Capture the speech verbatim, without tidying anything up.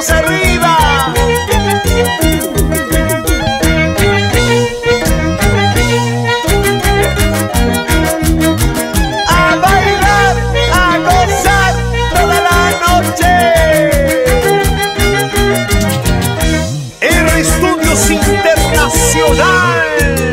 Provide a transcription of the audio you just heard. no se ría. A bailar, a gozar toda la noche. R Estudios Internacional.